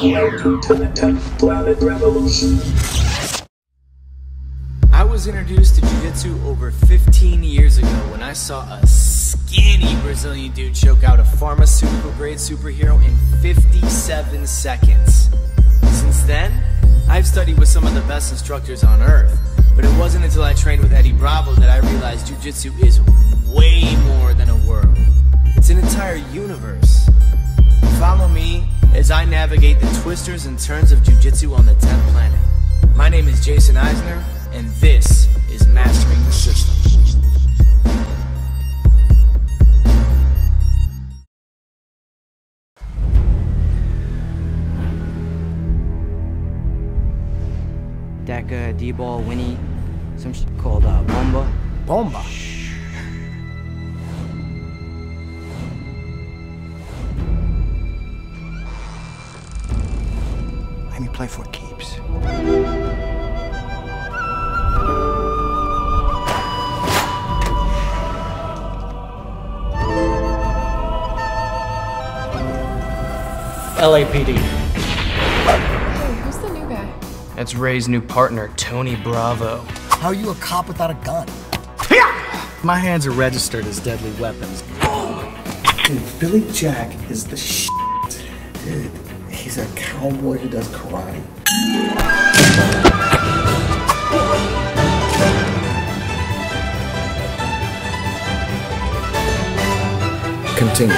Welcome to the 10th Planet Revolution. I was introduced to Jiu-Jitsu over 15 years ago when I saw a skinny Brazilian dude choke out a pharmaceutical-grade superhero in 57 seconds. Since then, I've studied with some of the best instructors on Earth, but it wasn't until I trained with Eddie Bravo that I realized Jiu-Jitsu is way more than a world. It's an entire universe. Follow me as I navigate the twisters and turns of Jiu-Jitsu on the 10th planet. My name is Jason Eisner, and this is Mastering the System. Deca, D-ball, Winnie, some shit called Bomba. Bomba? Let me play for keeps. LAPD. Hey, who's the new guy? That's Ray's new partner, Tony Bravo. How are you a cop without a gun? My hands are registered as deadly weapons. Dude, Billy Jack is the shit, dude. He's a cowboy who does karate. Continue.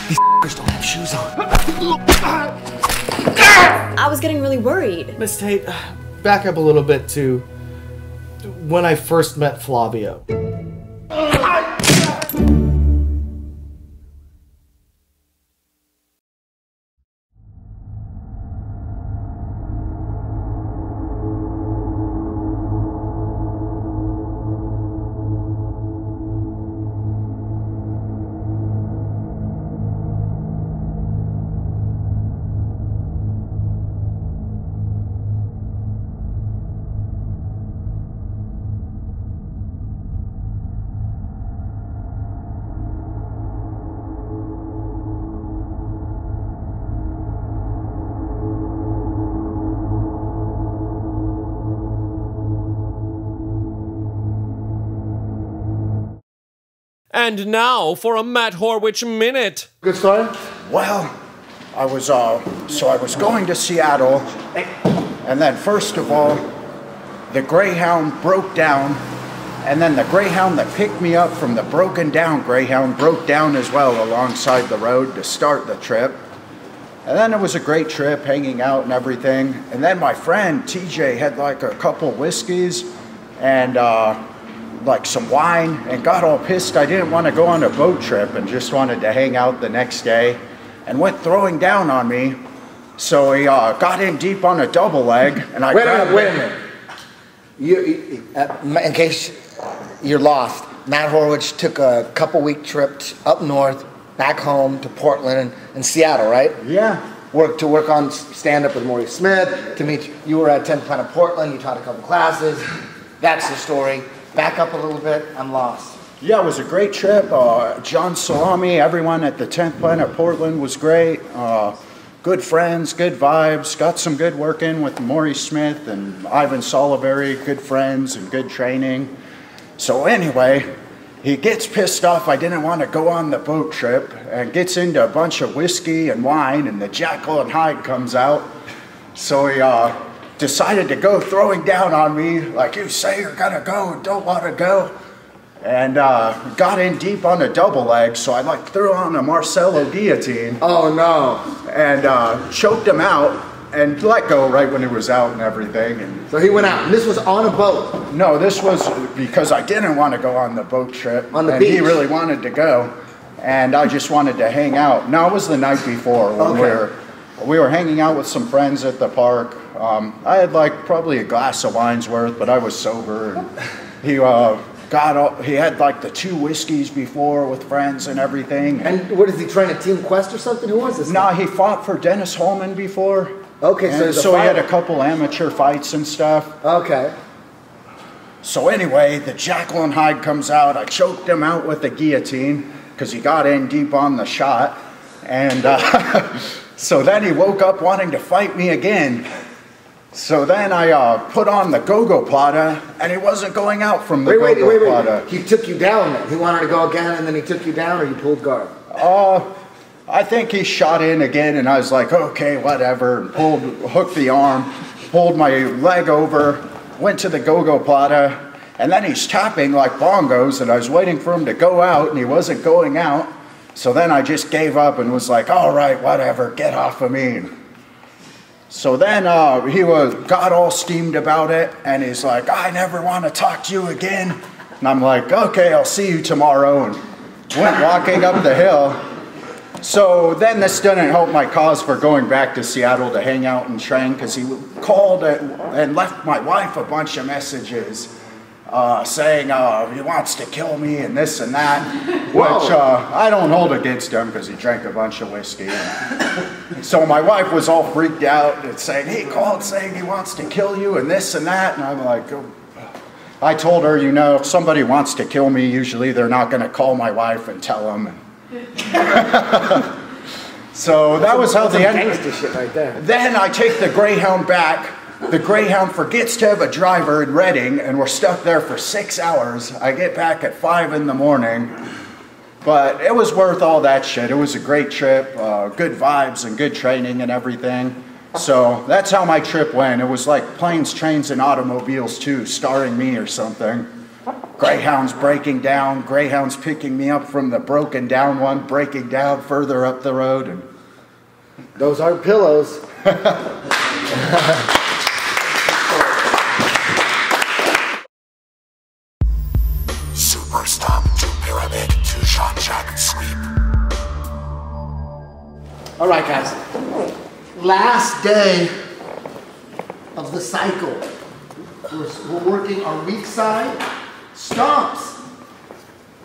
These f***ers don't have shoes on. I was getting really worried. Miss Tate, back up a little bit to when I first met Flavio. And now for a Matt Horwich Minute. Good story? Well, I was going to Seattle, and then first of all, the Greyhound broke down, and then the Greyhound that picked me up from the broken down Greyhound broke down as well alongside the road to start the trip. And then it was a great trip, hanging out and everything. And then my friend TJ had like a couple whiskeys and like some wine and got all pissed. I didn't want to go on a boat trip and just wanted to hang out the next day and went throwing down on me. So he got in deep on a double leg and I— Wait a minute. In case you're lost, Matt Horwich took a couple week trip up north, back home to Portland and Seattle, right? Yeah. To work on stand-up with Maury Smith, to meet you. You were at 10th Planet Portland, you taught a couple classes. That's the story. Back up a little bit, I'm lost. Yeah, it was a great trip. John Salami, everyone at the 10th Planet Portland was great. Good friends, good vibes. Got some good work in with Maury Smith and Ivan Solivary, good friends and good training. So anyway, he gets pissed off I didn't want to go on the boat trip and gets into a bunch of whiskey and wine and the Jekyll and Hyde comes out. So he decided to go throwing down on me, like, you say you're gonna go and don't wanna go. And got in deep on a double leg, so I like threw on a Marcelo guillotine. Oh no. And choked him out and let go right when it was out and everything. And so he went out, and this was on a boat? No, this was because I didn't wanna go on the boat trip. On the beach? He really wanted to go, and I just wanted to hang out. No, it was the night before when we were hanging out with some friends at the park. I had like probably a glass of wine's worth, but I was sober. And he he had like the 2 whiskeys before with friends and everything. And what is he trying to team quest or something? Who was this? No, he fought for Dennis Holman before. Okay, so he had a couple amateur fights and stuff. Okay. So anyway, the Jacqueline Hyde comes out. I choked him out with the guillotine because he got in deep on the shot. And so then he woke up wanting to fight me again. So then I put on the go-go plata, and he wasn't going out from the go-go plata. He took you down. He wanted to go again, and then he took you down, or you pulled guard? I think he shot in again, and I was like, okay, whatever, and hooked the arm, pulled my leg over, went to the go-go plata, and then he's tapping like bongos, and I was waiting for him to go out, and he wasn't going out. So then I just gave up and was like, all right, whatever, get off of me. So then he got all steamed about it, and he's like, I never want to talk to you again. And I'm like, okay, I'll see you tomorrow, and went walking up the hill. So then this didn't help my cause for going back to Seattle to hang out and train, because he called and left my wife a bunch of messages saying he wants to kill me and this and that, which I don't hold against him because he drank a bunch of whiskey. So my wife was all freaked out and saying, he called saying he wants to kill you and this and that. And I'm like, oh. I told her, you know, if somebody wants to kill me, usually they're not going to call my wife and tell them. So that was how the end. Gangster shit right there. Then I take the Greyhound back. The Greyhound forgets to have a driver in Reading, and we're stuck there for 6 hours. I get back at 5 in the morning, but it was worth all that shit. It was a great trip, good vibes and good training and everything. So that's how my trip went. It was like Planes, Trains, and Automobiles 2 starring me or something. Greyhound's breaking down, Greyhound's picking me up from the broken down one, breaking down further up the road. And those aren't pillows. All right, guys, last day of the cycle. We're working our weak side, stomps.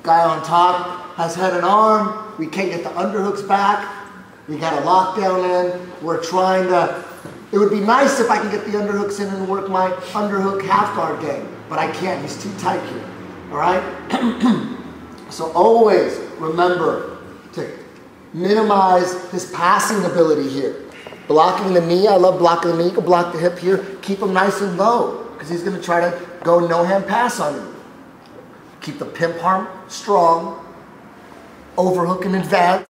Guy on top has head and arm. We can't get the underhooks back. We got a lockdown in. We're trying to, it would be nice if I could get the underhooks in and work my underhook half guard game, but I can't, he's too tight here, all right? So always remember to minimize his passing ability here. Blocking the knee, I love blocking the knee. You can block the hip here. Keep him nice and low, because he's going to try to go no-hand pass on you. Keep the pimp arm strong. Overhook and advance.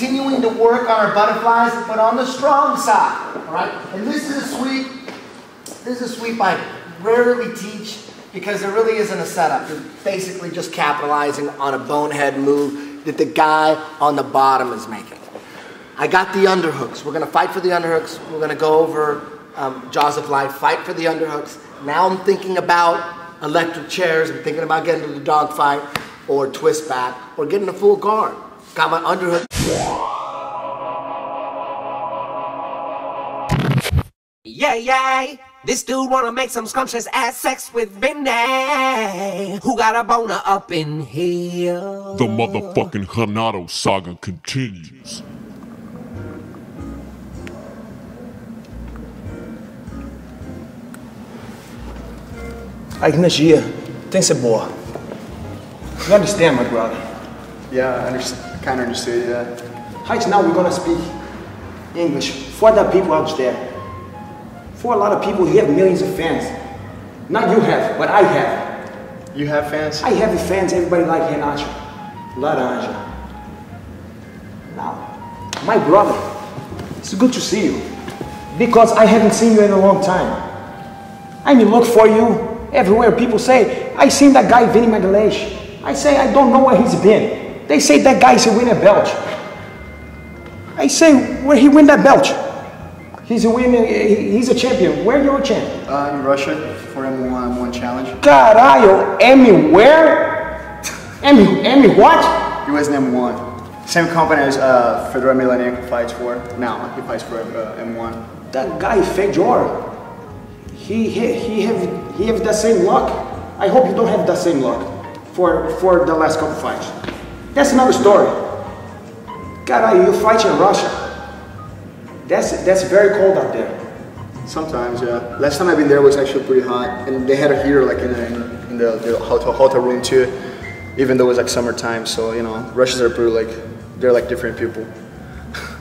continuing to work on our butterflies, but on the strong side, all right? And this is a sweep I rarely teach because there really isn't a setup. You're basically just capitalizing on a bonehead move that the guy on the bottom is making. I got the underhooks. We're gonna fight for the underhooks. We're gonna go over Jaws of Life, fight for the underhooks. Now I'm thinking about electric chairs. I'm thinking about getting to the dog fight or twist back or getting a full guard. Got my underhook. Yay, yay! This dude wanna make some scrumptious ass sex with Vinny. Who got a boner up in here? The motherfucking Renato saga continues. A energia tem que ser boa. You understand, my brother? Yeah, I kind of understood, yeah. Right now we're gonna speak English for the people out there. For a lot of people, you have millions of fans. Not you have, but I have. You have fans? I have fans, everybody like Renato Laranja. Now, my brother, it's good to see you. Because I haven't seen you in a long time. I mean, look for you. Everywhere people say, I seen that guy Vinny Magalhães. I say, I don't know where he's been. They say that guy's a winner belt. I say, where he win that belt? He's a winner, he's a champion. Where you a champion? In Russia, for M1 challenge. Caralho, M where? M what? He was in M1. Same company as Fedor Milanich fights for. Now, he fights for M1. That guy Fedor. He have the same luck. I hope you don't have the same luck for the last couple fights. That's another story. Caralho, you fight in Russia. That's very cold out there. Sometimes, yeah. Last time I've been there was actually pretty hot, and they had a heater like in the hotel room too, even though it was like summertime. So you know, Russians are pretty like they're like different people.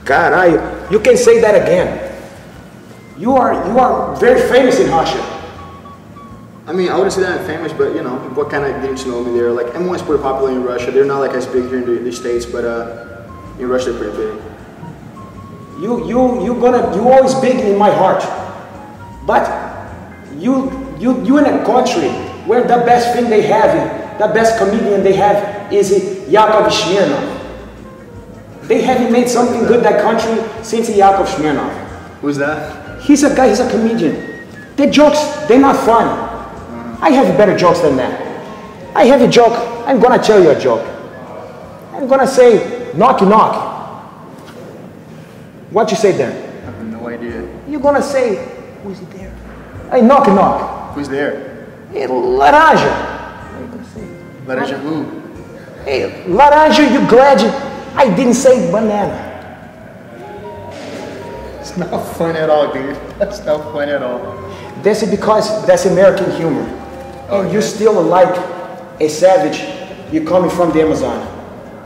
Caralho, you can say that again. You are very famous in Russia. I mean, I wouldn't say that I'm famous, but you know, people kind of didn't know me there. Like, M1 is pretty popular in Russia. They're not like as big here in the States, but in Russia they're pretty big. You always big in my heart. But you in a country where the best thing they have, the best comedian they have is Yakov Smirnoff. They haven't made something good that country since Yakov Smirnoff. Who's that? He's a guy, he's a comedian. The jokes, they're not fun. I have better jokes than that. I have a joke, I'm gonna tell you a joke. I'm gonna say, knock, knock. What you say there? I have no idea. You're gonna say, who's there? Hey, knock, knock. Who's there? Hey, Laranja. Laranja who? Hey, Laranja, you glad I didn't say banana. It's not fun at all, dude. That's not fun at all. That's because that's American humor. Oh, and yeah. You still like a savage. You're coming from the Amazon.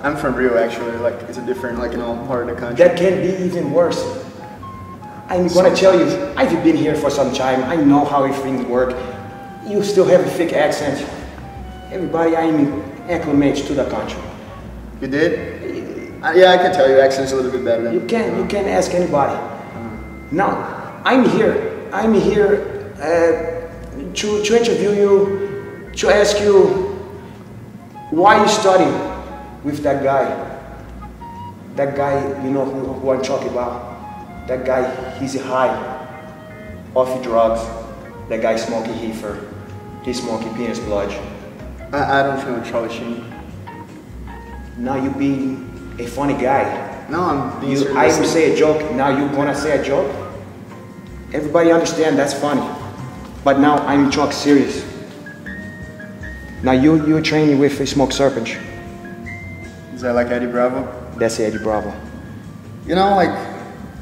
I'm from Rio, actually. Like, it's a different, like, you know, part of the country. That can be even worse. I'm gonna tell you, I've been here for some time. I know how everything works. You still have a thick accent. Everybody, I'm acclimated to the country. You did? Yeah, I can tell your accent's a little bit better. You can ask anybody. Now, I'm here to interview you, to ask you why you study with that guy. That guy, you know who I'm talking about. That guy, he's high off drugs. That guy smoking heifer, he's smoking penis bludge. I don't feel troubleshooting. Now you being a funny guy. No, I'm being serious. I would say a joke, now you gonna say a joke? Everybody understand that's funny, but now I'm talk serious. Now you training with a smoke serpent. Is that like Eddie Bravo? That's Eddie Bravo. You know, like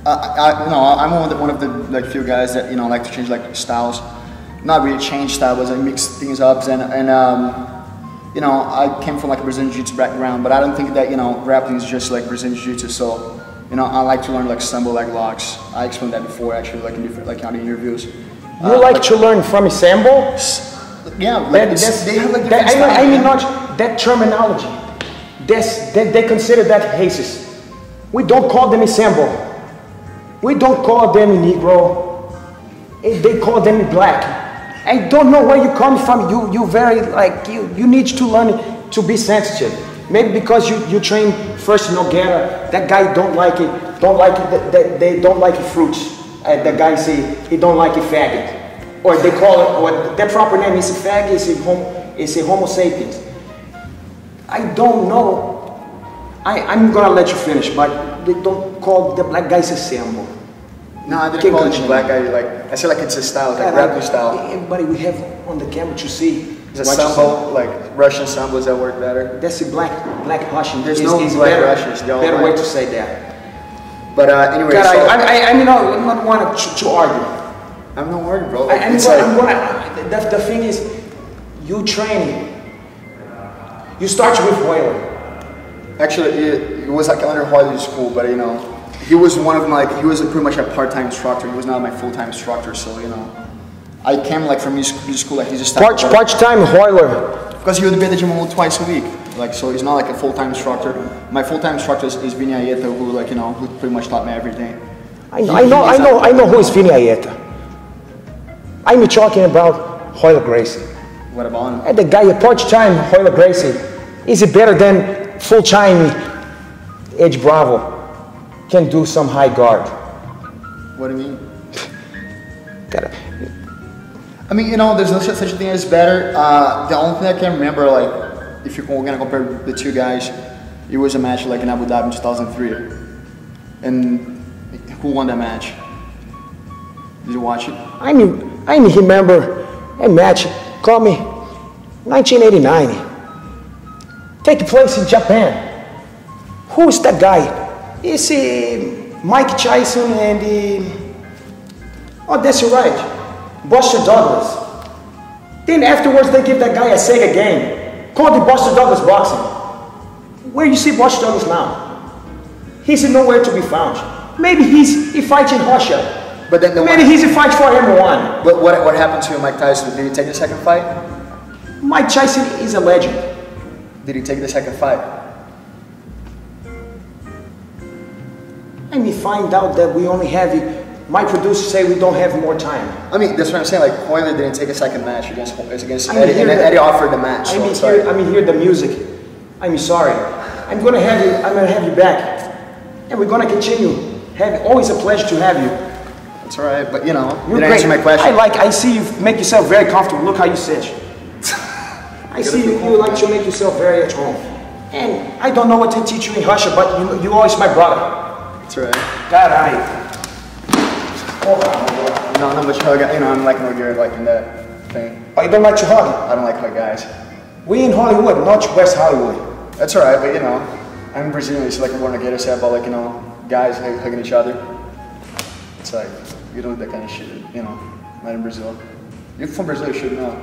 I'm one of the like few guys that you know like to change like styles. Not really change style, but I like, mix things up and you know I came from like a Brazilian Jiu Jitsu background, but I don't think that you know grappling is just like Brazilian Jiu Jitsu. So. You know, I like to learn like sambo leg locks. I explained that before, actually, like in different, like on the interviews. You like to learn from a sambo? Yeah, like they have like that, I mean, not that terminology. They consider that racist. We don't call them Sambo. We don't call them Negro. They call them black. I don't know where you come from. You very like you need to learn to be sensitive. Maybe because you train first Nogueira, that guy don't like it. They don't like fruits. The guy say he don't like it faggot, or they call it, or their proper name is faggot. Is a homo sapiens. I don't know. I'm gonna let you finish, but they don't call the black guys a sambo. No, I didn't call it black guy. Like I said, like it's a style, like rapper style. Everybody we have on the camera to see. It's a sambo, like Russian sambos that work better. That's a black Russian. There's no black Russians. Better way to say that. But anyway, God, so I mean, I'm not one to argue. I'm not worried, bro. The thing is, you train. You start with Royler. Actually, it was like under Royler's school, but you know. He was one of my, he was pretty much a part-time instructor. He was not my full-time instructor, so you know. I came like from his school, like he just part-time Royler. Because he would be at the gym twice a week, like so. He's not like a full-time instructor. My full-time instructor is Vinny Aeta, who like you know, who pretty much taught me everything. I know who is Vinny Aeta. I'm talking about Royler Gracie. What about him? And the guy, a part-time Royler Gracie, is it better than full-time Eddie Bravo? Can do some high guard. What do you mean? I mean, you know, there's no such thing as better. The only thing I can remember, like, if you're gonna compare the two guys, it was a match like in Abu Dhabi in 2003. And who won that match? Did you watch it? I remember a match, call me, 1989. Take place in Japan. Who's that guy? It's Mike Tyson and oh, that's right, Buster Douglas. Then afterwards they give that guy a Sega game called the Buster Douglas Boxing. Where you see Buster Douglas now? He's nowhere to be found. Maybe he fights in Russia. But then maybe he's a fight for M1. But what happened to Mike Tyson? Did he take the second fight? Mike Tyson is a legend. Did he take the second fight? And we find out that we only have, my producer say we don't have more time. I mean, that's what I'm saying, like, Royler didn't take a second match against Eddie, and Eddie offered the match. I mean, hear the music. I'm sorry. I'm gonna have you back. And we're gonna continue. Always a pleasure to have you. That's all right, but you know, you didn't answer my question. I see you make yourself very comfortable. Look how you sit. I see you like to make yourself very at home. And I don't know what to teach you in Russia, but you always my brother. That's right. Caralho. Oh, no, not much hug. You know, I'm like no good like in that thing. Oh, you don't like to hug? I don't like hug guys. We in Hollywood, not West Hollywood. That's all right, but you know, I'm Brazilian, so like I want to get us out about like, you know, guys hugging each other. It's like, you don't do that kind of shit, you know, not in Brazil. You're from Brazil, you should know.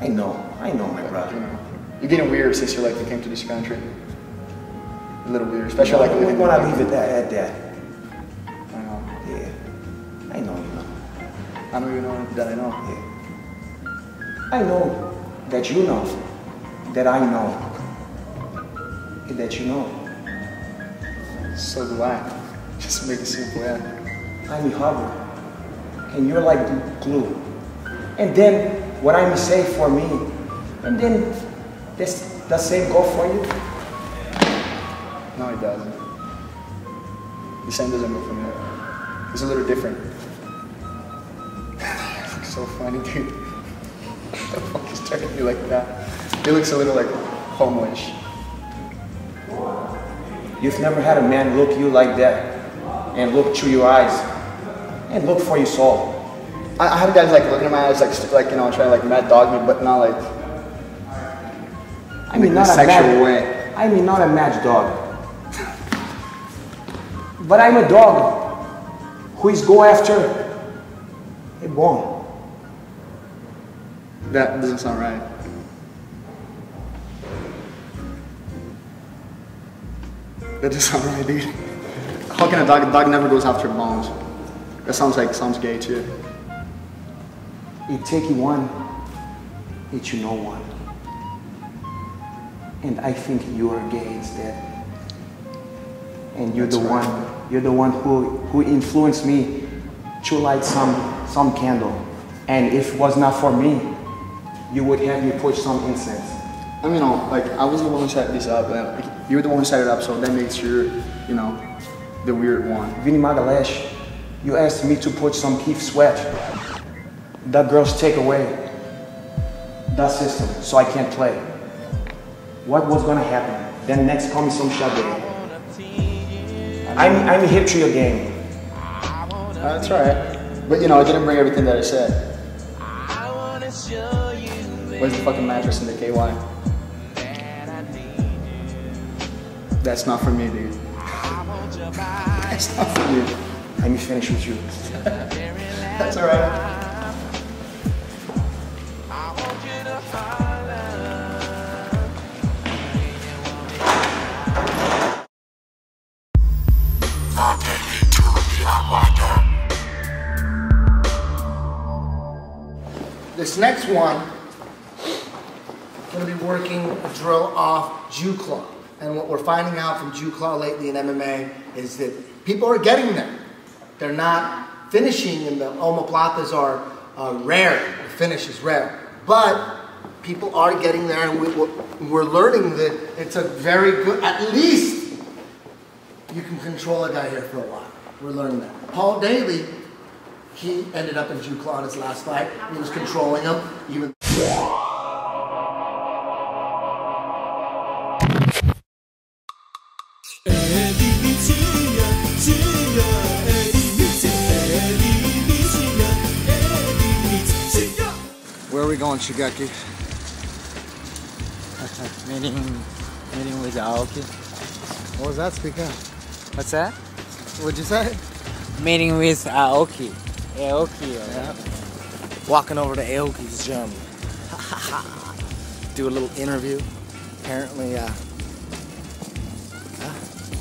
I know, my brother. You know, you're getting weird since you're like, you came to this country. A little weird, especially like living in the country. We're going to leave it at that. I know you know. I know you know that I know. Yeah. I know that you know that I know that you know. So do I. Just make it simple, yeah. I'm a hugger, and you're like glue. And then what I'm saying for me, and then the same go for you. No, it doesn't. The same doesn't go for me. It's a little different. So funny, dude. The fuck is turning me like that? It looks a little like homeless. You've never had a man look you like that and look through your eyes and look for your soul. I have guys like looking at my eyes like you know, trying to like mad dog me, but not like in a sexual way. I mean not a mad dog. But I'm a dog who is go after a bone. That doesn't sound right. That doesn't sound right, dude. How can a dog never goes after bones? That sounds gay too. It take you one, it you know one. And I think you are gay instead. and you're the one who influenced me to light some candle. And if it was not for me, you would have me put some incense. I mean, like, I was the one who set this up, and like, you were the one who set it up, so that makes you, you know, the weird one. Vinny Magalhães, you asked me to put some Keith Sweat. That girl's take away that system, so I can't play. What was gonna happen? Then next call me some shotgun. I'm hip to your game. That's right. But you know, I didn't bring everything that I said. Where's the fucking mattress in the KY? That's not for me, dude. That's not for me. Let me finish with you. That's alright. This next one, we're going to be working a drill off Ju Claw. And what we're finding out from Ju Claw lately in MMA is that people are getting them. They're not finishing, and the omoplatas are rare. The finish is rare. But people are getting there, and we're learning that it's a very good, at least you can control a guy here for a while. We're learning that. Paul Daly, he ended up in Ju Claw in his last fight. He was controlling him. Even where are we going, Shigaki? meeting with Aoki. What was that, speaker? What's that? What'd you say? Meeting with Aoki. Aoki, yeah. Walking over to Aoki's gym. Do a little interview. Apparently,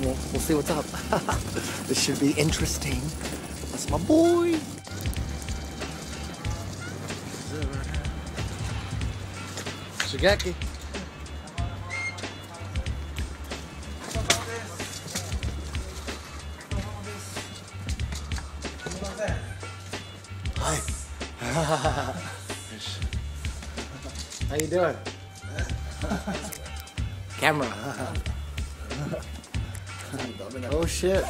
we'll see what's up. This should be interesting. That's my boy. Shigaki. How you doing? Camera. Oh shit.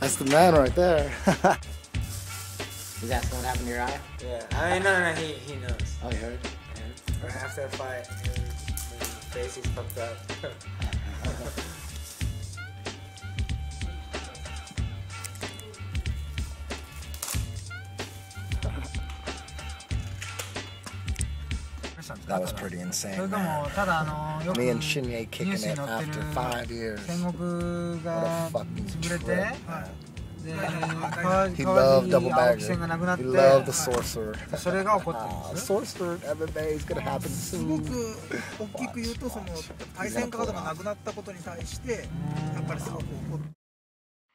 That's the man right there. Is that what happened to your eye? Yeah. I mean, no, he knows. Oh, you heard? Yeah. Or after a fight, his face is fucked up. That was pretty insane, man. Me and Shinye kicking it after 5 years. What a fucking trip, man. He loved Double Bagger. He loved the Sorcerer. The Sorcerer MMA is going to happen soon.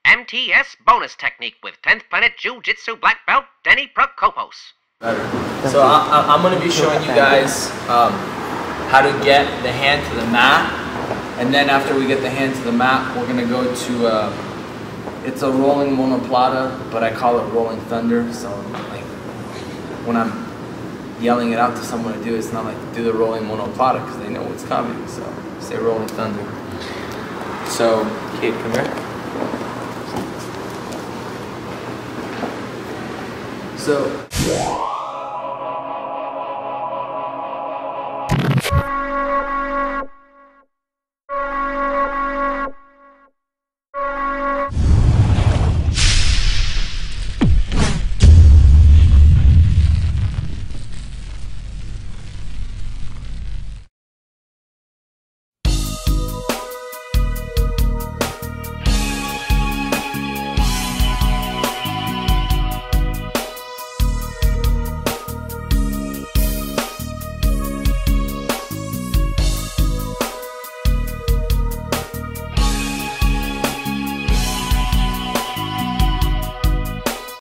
MTS bonus technique with 10th Planet Jiu Jitsu Black Belt Denny Prokopos. So I'm going to be showing you guys how to get the hand to the mat, and then after we get the hand to the mat, we're going to go to, it's a rolling monoplata, but I call it rolling thunder, so like when I'm yelling it out to someone to do it, it's not like do the rolling monoplata because they know what's coming, so say rolling thunder. So, Kate, come here. So...